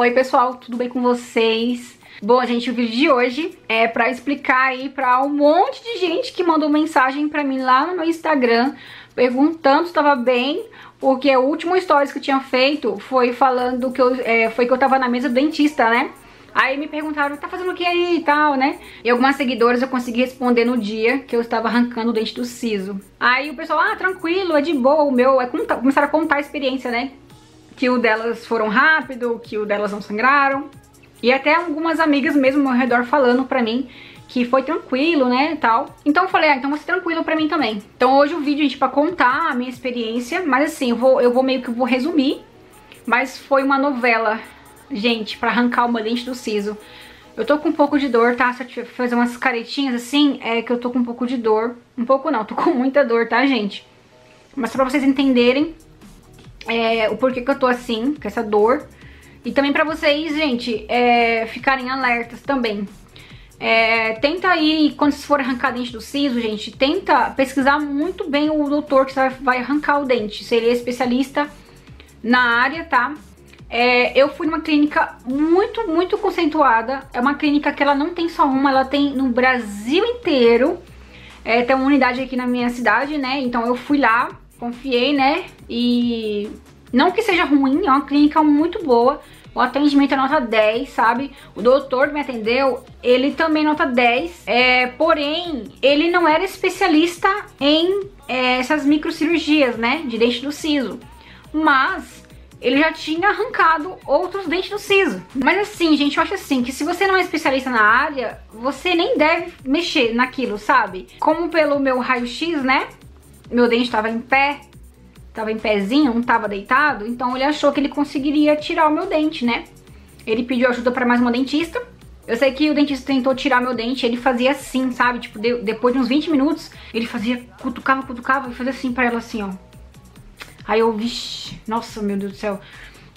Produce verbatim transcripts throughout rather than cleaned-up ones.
Oi pessoal, tudo bem com vocês? Bom, gente, o vídeo de hoje é pra explicar aí pra um monte de gente que mandou mensagem pra mim lá no meu Instagram perguntando se tava bem, porque o último stories que eu tinha feito foi falando que eu, é, foi que eu tava na mesa do dentista, né? Aí me perguntaram, tá fazendo o que aí e tal, né? E algumas seguidoras eu consegui responder no dia que eu estava arrancando o dente do siso. Aí o pessoal, ah, tranquilo, é de boa, o meu... É, começaram a contar a experiência, né? Que o delas foram rápido, que o delas não sangraram. E até algumas amigas mesmo ao redor falando pra mim que foi tranquilo, né, e tal. Então eu falei, ah, então vai ser tranquilo pra mim também. Então hoje o vídeo, gente, pra contar a minha experiência, mas assim, eu vou, eu vou meio que vou resumir. Mas foi uma novela... Gente, pra arrancar uma dente do siso. Eu tô com um pouco de dor, tá? Se eu tiver que fazer umas caretinhas assim, é que eu tô com um pouco de dor. Um pouco não, tô com muita dor, tá, gente? Mas só pra vocês entenderem é, o porquê que eu tô assim, com essa dor. E também pra vocês, gente, é, ficarem alertas também. É, tenta aí, quando vocês forem arrancar dente do siso, gente, tenta pesquisar muito bem o doutor que você vai arrancar o dente. Se ele é especialista na área, tá? É, eu fui numa clínica muito, muito conceituada. É uma clínica que ela não tem só uma, ela tem no Brasil inteiro. É, tem uma unidade aqui na minha cidade, né? Então eu fui lá, confiei, né? E não que seja ruim, é uma clínica muito boa. O atendimento é nota dez, sabe? O doutor que me atendeu, ele também nota dez. É, porém, ele não era especialista em é, essas microcirurgias, né? De dente do siso. Mas... ele já tinha arrancado outros dentes do siso. Mas assim, gente, eu acho assim, que se você não é especialista na área, você nem deve mexer naquilo, sabe? Como pelo meu raio-x, né? Meu dente tava em pé, tava em pezinho, não tava deitado. Então ele achou que ele conseguiria tirar o meu dente, né? Ele pediu ajuda pra mais uma dentista. Eu sei que o dentista tentou tirar meu dente, ele fazia assim, sabe? Tipo, de, depois de uns vinte minutos, ele fazia, cutucava, cutucava e fazia assim pra ela, assim, ó. Aí eu, vixi, nossa, meu Deus do céu.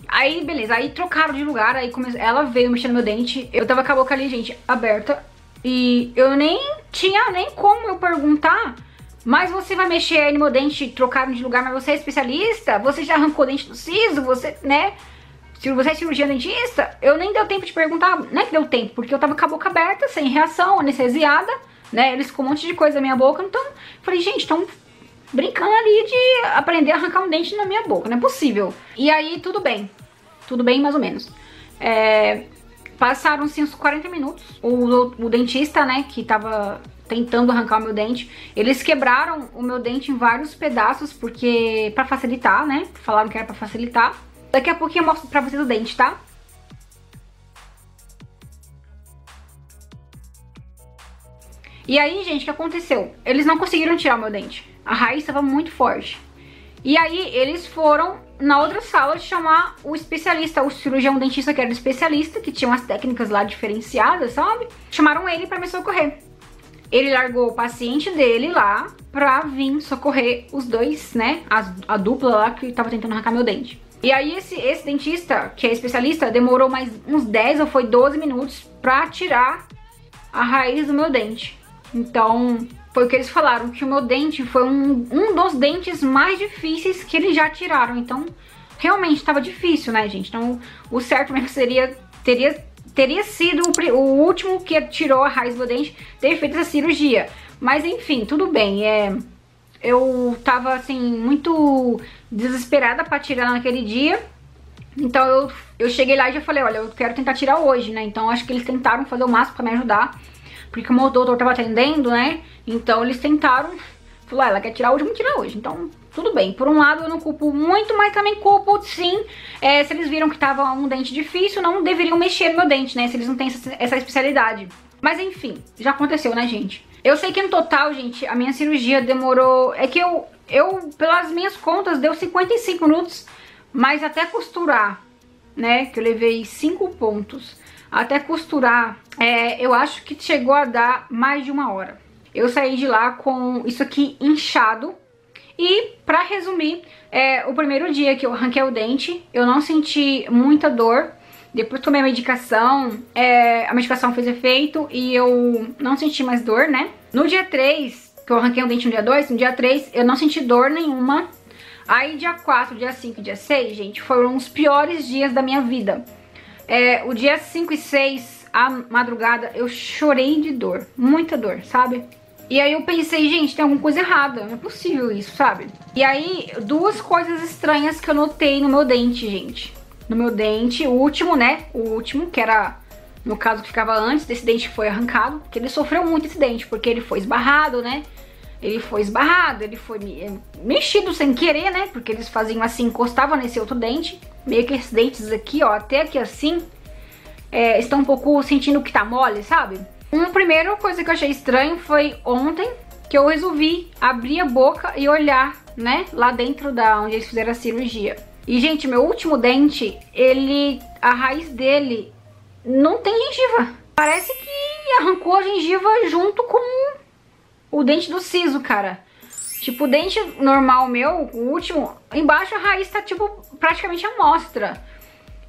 Aí, beleza, aí trocaram de lugar, aí come... ela veio mexendo meu dente. Eu tava com a boca ali, gente, aberta. E eu nem tinha nem como eu perguntar. Mas você vai mexer aí no meu dente, trocaram de lugar, mas você é especialista? Você já arrancou dente do siso? Você, né? Se você é cirurgião dentista? Eu nem deu tempo de perguntar. Não é que deu tempo, porque eu tava com a boca aberta, sem reação, anestesiada, né? Eles com um monte de coisa na minha boca. Então, falei, gente, então... brincando ali de aprender a arrancar um dente na minha boca, não é possível. E aí, tudo bem. Tudo bem, mais ou menos. É, passaram-se uns quarenta minutos. O, o dentista, né, que tava tentando arrancar o meu dente, eles quebraram o meu dente em vários pedaços, porque... pra facilitar, né? Falaram que era pra facilitar. Daqui a pouquinho eu mostro pra vocês o dente, tá? E aí, gente, o que aconteceu? Eles não conseguiram tirar o meu dente. A raiz estava muito forte. E aí, eles foram na outra sala chamar o especialista, o cirurgião dentista que era especialista, que tinha umas técnicas lá diferenciadas, sabe? Chamaram ele pra me socorrer. Ele largou o paciente dele lá pra vir socorrer os dois, né? A, a dupla lá que tava tentando arrancar meu dente. E aí, esse, esse dentista, que é especialista, demorou mais uns dez ou foi doze minutos pra tirar a raiz do meu dente. Então... foi o que eles falaram, que o meu dente foi um, um dos dentes mais difíceis que eles já tiraram. Então, realmente estava difícil, né, gente? Então, o certo mesmo seria, teria, teria sido o, o último que tirou a raiz do dente ter feito essa cirurgia. Mas, enfim, tudo bem. É, eu tava, assim, muito desesperada para tirar naquele dia. Então, eu, eu cheguei lá e já falei, olha, eu quero tentar tirar hoje, né? Então, acho que eles tentaram fazer o máximo para me ajudar. Porque como o doutor tava atendendo, né, então eles tentaram, falou, ah, ela quer tirar hoje, vamos tirar hoje, então tudo bem. Por um lado eu não culpo muito, mas também culpo sim, é, se eles viram que tava um dente difícil, não deveriam mexer no meu dente, né, se eles não têm essa, essa especialidade. Mas enfim, já aconteceu, né, gente? Eu sei que no total, gente, a minha cirurgia demorou, é que eu, eu pelas minhas contas, deu cinquenta e cinco minutos, mas até costurar, né, que eu levei cinco pontos. Até costurar, é, eu acho que chegou a dar mais de uma hora. Eu saí de lá com isso aqui inchado. E, pra resumir, é, o primeiro dia que eu arranquei o dente, eu não senti muita dor. Depois tomei a medicação, é, a medicação fez efeito e eu não senti mais dor, né? No dia três, que eu arranquei o dente no dia dois, no dia três eu não senti dor nenhuma. Aí dia quatro, dia cinco e dia seis, gente, foram os piores dias da minha vida. É, o dia cinco e seis, à madrugada, eu chorei de dor. Muita dor, sabe? E aí eu pensei, gente, tem alguma coisa errada. Não é possível isso, sabe? E aí, duas coisas estranhas que eu notei no meu dente, gente. No meu dente, o último, né? O último, que era... no caso, que ficava antes desse dente que foi arrancado. Porque ele sofreu muito esse dente, porque ele foi esbarrado, né? Ele foi esbarrado, ele foi mexido sem querer, né? Porque eles faziam assim, encostavam nesse outro dente. Meio que esses dentes aqui, ó, até aqui assim, é, estão um pouco sentindo que tá mole, sabe? Uma primeira coisa que eu achei estranho foi ontem, que eu resolvi abrir a boca e olhar, né? Lá dentro da onde eles fizeram a cirurgia. E, gente, meu último dente, ele... a raiz dele... não tem gengiva. Parece que arrancou a gengiva junto com o dente do siso, cara. Tipo, o dente normal meu, o último, embaixo a raiz tá, tipo, praticamente à mostra.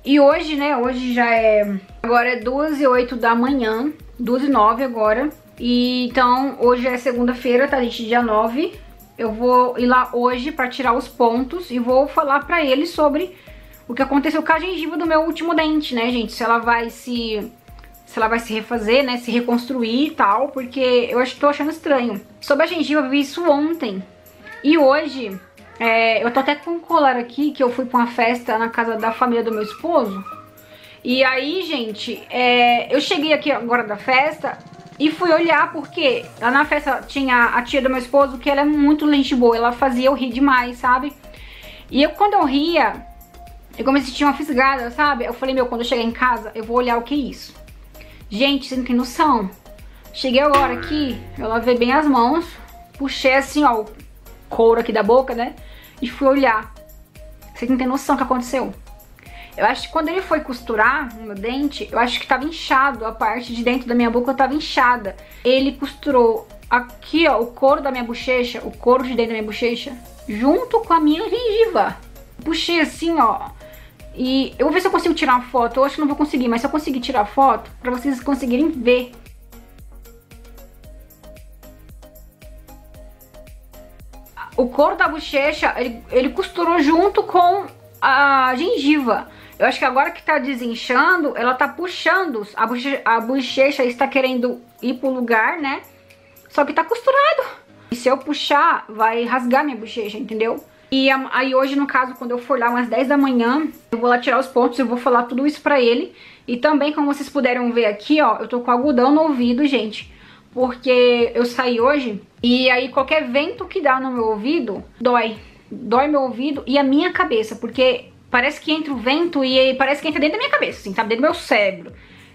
E hoje, né, hoje já é... agora é duas e oito da manhã, duas e nove agora. E então, hoje é segunda-feira, tá, gente? Dia nove. Eu vou ir lá hoje pra tirar os pontos e vou falar pra ele sobre... o que aconteceu com a gengiva do meu último dente, né, gente? Se ela vai se... se ela vai se refazer, né? Se reconstruir e tal, porque eu acho, tô achando estranho. Sobre a gengiva, eu vi isso ontem. E hoje, é, eu tô até com um colar aqui, que eu fui pra uma festa na casa da família do meu esposo. E aí, gente, é, eu cheguei aqui agora da festa e fui olhar, porque lá na festa tinha a tia do meu esposo, que ela é muito gente boa, ela fazia eu rir demais, sabe? E eu, quando eu ria... eu comecei a sentir uma fisgada, sabe? Eu falei, meu, quando eu chegar em casa, eu vou olhar o que é isso. Gente, vocês não tem noção. Cheguei agora aqui, eu lavei bem as mãos, puxei assim, ó, o couro aqui da boca, né? E fui olhar. Vocês não tem noção o que aconteceu. Eu acho que quando ele foi costurar no meu dente, eu acho que tava inchado, a parte de dentro da minha boca tava inchada. Ele costurou aqui, ó, o couro da minha bochecha, o couro de dentro da minha bochecha, junto com a minha gengiva. Puxei assim, ó. E eu vou ver se eu consigo tirar uma foto. Eu acho que não vou conseguir, mas se eu conseguir tirar a foto, pra vocês conseguirem ver. O couro da bochecha, ele, ele costurou junto com a gengiva. Eu acho que agora que tá desinchando, ela tá puxando. A bochecha, a bochecha está querendo ir pro lugar, né? Só que tá costurado. E se eu puxar, vai rasgar minha bochecha, entendeu? E aí hoje, no caso, quando eu for lá umas dez da manhã, eu vou lá tirar os pontos, eu vou falar tudo isso pra ele. E também, como vocês puderam ver aqui, ó, eu tô com algodão no ouvido, gente. Porque eu saí hoje e aí qualquer vento que dá no meu ouvido, dói. Dói meu ouvido e a minha cabeça, porque parece que entra o vento e parece que entra dentro da minha cabeça, assim, sabe? Dentro do meu cérebro.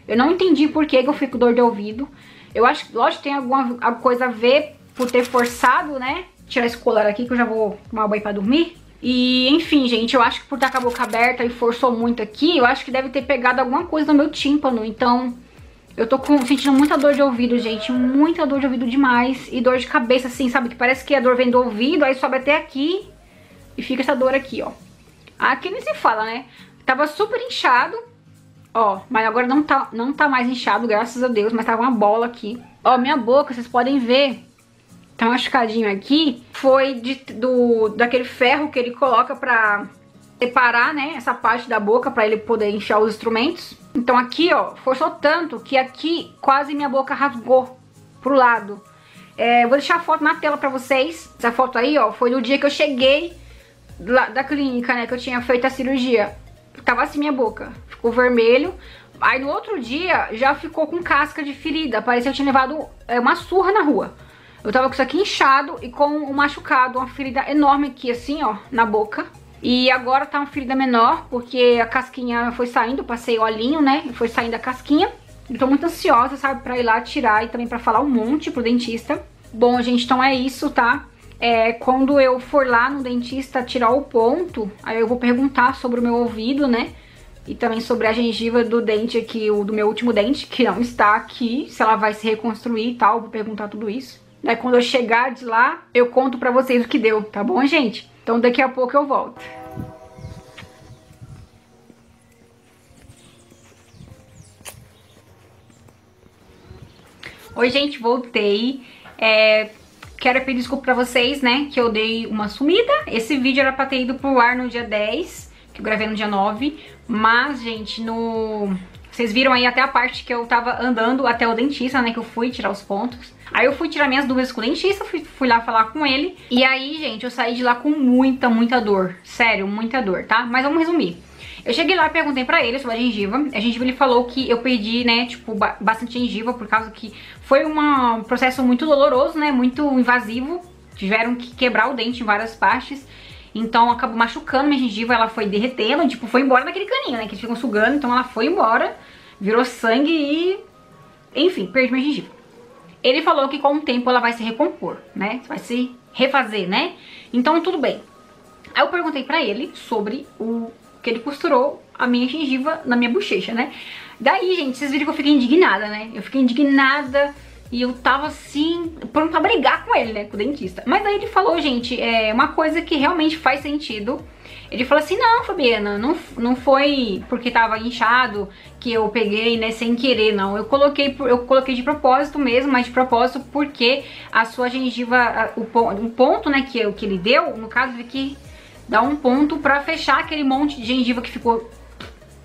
Eu não entendi por que que eu fico com dor de ouvido. Eu acho que, lógico, tem alguma coisa a ver por ter forçado, né? Tirar esse colar aqui que eu já vou tomar banho pra dormir. E, enfim, gente, eu acho que por estar com a boca aberta e forçou muito aqui, eu acho que deve ter pegado alguma coisa no meu tímpano. Então, eu tô com, sentindo muita dor de ouvido, gente. Muita dor de ouvido demais. E dor de cabeça, assim, sabe? Que parece que a dor vem do ouvido, aí sobe até aqui e fica essa dor aqui, ó. Aqui nem se fala, né? Tava super inchado, ó. Mas agora não tá, não tá mais inchado, graças a Deus. Mas tava uma bola aqui. Ó, minha boca, vocês podem ver... tá machucadinho aqui, foi de, do, daquele ferro que ele coloca pra separar, né, essa parte da boca pra ele poder enfiar os instrumentos. Então aqui, ó, forçou tanto que aqui quase minha boca rasgou pro lado. É, vou deixar a foto na tela pra vocês. Essa foto aí, ó, foi do dia que eu cheguei lá, da clínica, né, que eu tinha feito a cirurgia. Tava assim minha boca, ficou vermelho. Aí no outro dia já ficou com casca de ferida, parecia que eu tinha levado é, uma surra na rua. Eu tava com isso aqui inchado e com um machucado, uma ferida enorme aqui, assim, ó, na boca. E agora tá uma ferida menor, porque a casquinha foi saindo, passei olhinho, né, e foi saindo a casquinha. Eu tô muito ansiosa, sabe, pra ir lá tirar e também pra falar um monte pro dentista. Bom, gente, então é isso, tá? É, quando eu for lá no dentista tirar o ponto, aí eu vou perguntar sobre o meu ouvido, né, e também sobre a gengiva do dente aqui, o do meu último dente, que não está aqui, se ela vai se reconstruir e tal, eu vou perguntar tudo isso. Daí quando eu chegar de lá, eu conto pra vocês o que deu, tá bom, gente? Então daqui a pouco eu volto. Oi, gente, voltei. É, quero pedir desculpa pra vocês, né, que eu dei uma sumida. Esse vídeo era pra ter ido pro ar no dia dez. que eu gravei no dia nove, mas, gente, no... vocês viram aí até a parte que eu tava andando até o dentista, né, que eu fui tirar os pontos. Aí eu fui tirar minhas dúvidas com o dentista, fui, fui lá falar com ele. E aí, gente, eu saí de lá com muita, muita dor. Sério, muita dor, tá? Mas vamos resumir. Eu cheguei lá e perguntei pra ele sobre a gengiva. A gengiva, ele falou que eu perdi, né, tipo, ba bastante gengiva, por causa que foi uma, um processo muito doloroso, né, muito invasivo. Tiveram que quebrar o dente em várias partes. Então acabou machucando minha gengiva, ela foi derretendo, tipo, foi embora naquele caninho, né, que eles ficam sugando. Então ela foi embora, virou sangue e... enfim, perdi minha gengiva. Ele falou que com o tempo ela vai se recompor, né, vai se refazer, né. Então tudo bem. Aí eu perguntei pra ele sobre o... que ele costurou a minha gengiva na minha bochecha, né. Daí, gente, vocês viram que eu fiquei indignada, né. Eu fiquei indignada... E eu tava assim, pronto pra brigar com ele, né, com o dentista. Mas aí ele falou, gente, é uma coisa que realmente faz sentido. Ele falou assim, não, Fabiana, não, não foi porque tava inchado que eu peguei, né, sem querer, não. Eu coloquei, eu coloquei de propósito mesmo, mas de propósito porque a sua gengiva, o ponto, um ponto, né, que, que ele deu, no caso, teve que dar um ponto pra fechar aquele monte de gengiva que ficou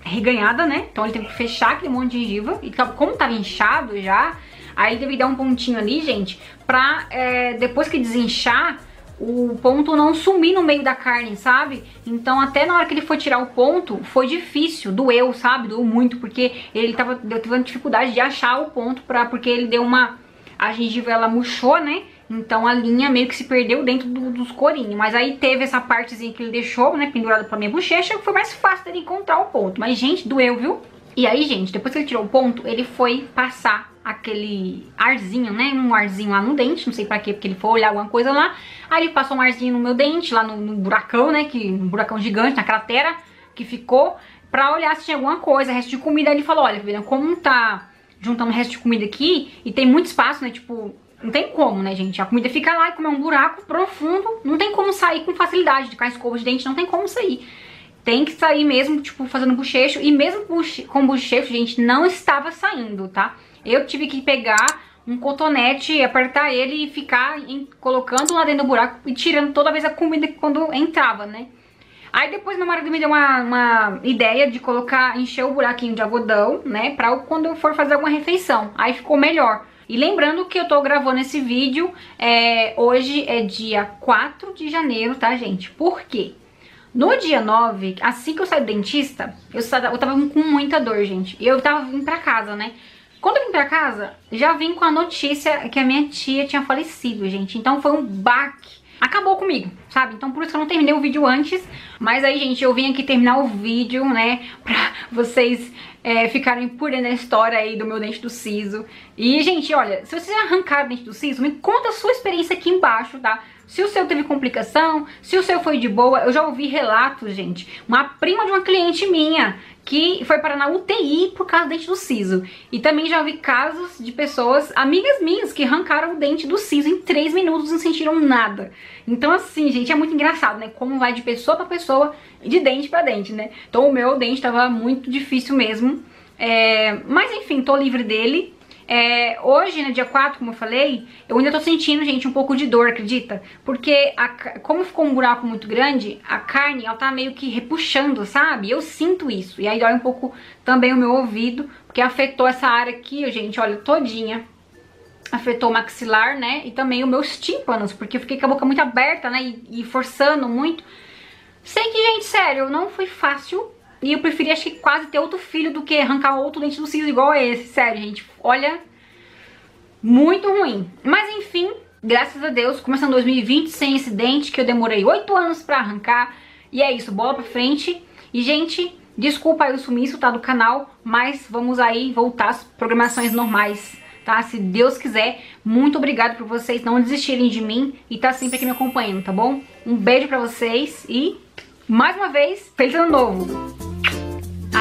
reganhada, né. Então ele teve que fechar aquele monte de gengiva. E como tava inchado já... aí teve que dar um pontinho ali, gente, pra é, depois que desinchar, o ponto não sumir no meio da carne, sabe? Então até na hora que ele foi tirar o ponto, foi difícil, doeu, sabe? Doeu muito, porque ele tava tendo dificuldade de achar o ponto, pra, porque ele deu uma... a gengiva, ela murchou, né? Então a linha meio que se perdeu dentro do, dos corinhos. Mas aí teve essa partezinha que ele deixou, né, pendurada pra minha bochecha, que foi mais fácil dele encontrar o ponto. Mas, gente, doeu, viu? E aí, gente, depois que ele tirou o ponto, ele foi passar aquele arzinho, né, um arzinho lá no dente, não sei pra quê, porque ele foi olhar alguma coisa lá. Aí ele passou um arzinho no meu dente, lá no, no buracão, né, que, um buracão gigante, na cratera que ficou, pra olhar se tinha alguma coisa, resto de comida. Aí ele falou, olha, Fabiana, como tá juntando resto de comida aqui, e tem muito espaço, né, tipo, não tem como, né, gente, a comida fica lá, e como é um buraco profundo, não tem como sair com facilidade, com a escova de dente, não tem como sair. Tem que sair mesmo, tipo, fazendo bochecho. E mesmo com bochecho, gente, não estava saindo, tá? Eu tive que pegar um cotonete, apertar ele e ficar em, colocando lá dentro do buraco e tirando toda vez a comida quando entrava, né? Aí depois meu marido me deu uma, uma ideia de colocar, encher o buraquinho de algodão, né? Pra quando eu for fazer alguma refeição. Aí ficou melhor. E lembrando que eu tô gravando esse vídeo, é, hoje é dia quatro de janeiro, tá, gente? Por quê? No dia nove, assim que eu saí do dentista, eu, eu tava com muita dor, gente. E eu tava vindo pra casa, né? Quando eu vim pra casa, já vim com a notícia que a minha tia tinha falecido, gente. Então foi um baque. Acabou comigo, sabe? Então por isso que eu não terminei o vídeo antes. Mas aí, gente, eu vim aqui terminar o vídeo, né? Pra vocês é, ficarem por dentro da história aí do meu dente do siso. E, gente, olha, se vocês arrancaram o dente do siso, me conta a sua experiência aqui embaixo, tá? Se o seu teve complicação, se o seu foi de boa. Eu já ouvi relatos, gente. Uma prima de uma cliente minha que foi parar na U T I por causa do dente do siso. E também já ouvi casos de pessoas, amigas minhas, que arrancaram o dente do siso em três minutos e não sentiram nada. Então, assim, gente, é muito engraçado, né? Como vai de pessoa pra pessoa, de dente pra dente, né? Então o meu dente tava muito difícil mesmo. É... Mas, enfim, tô livre dele. É, hoje, no dia quatro, como eu falei, eu ainda tô sentindo, gente, um pouco de dor, acredita? Porque, a, como ficou um buraco muito grande, a carne, ela tá meio que repuxando, sabe? Eu sinto isso. E aí dói um pouco também o meu ouvido, porque afetou essa área aqui, gente, olha, todinha. Afetou o maxilar, né? E também os meus tímpanos, porque eu fiquei com a boca muito aberta, né? E, e forçando muito. Sei que, gente, sério, não foi fácil. E eu preferi, acho que quase ter outro filho do que arrancar outro dente do siso igual a esse. Sério, gente. Olha, muito ruim. Mas, enfim, graças a Deus, começando dois mil e vinte sem esse dente que eu demorei oito anos pra arrancar. E é isso, bola pra frente. E, gente, desculpa aí o sumiço, tá, do canal, mas vamos aí voltar às programações normais, tá? Se Deus quiser. Muito obrigada por vocês não desistirem de mim e tá sempre aqui me acompanhando, tá bom? Um beijo pra vocês e, mais uma vez, feliz ano novo!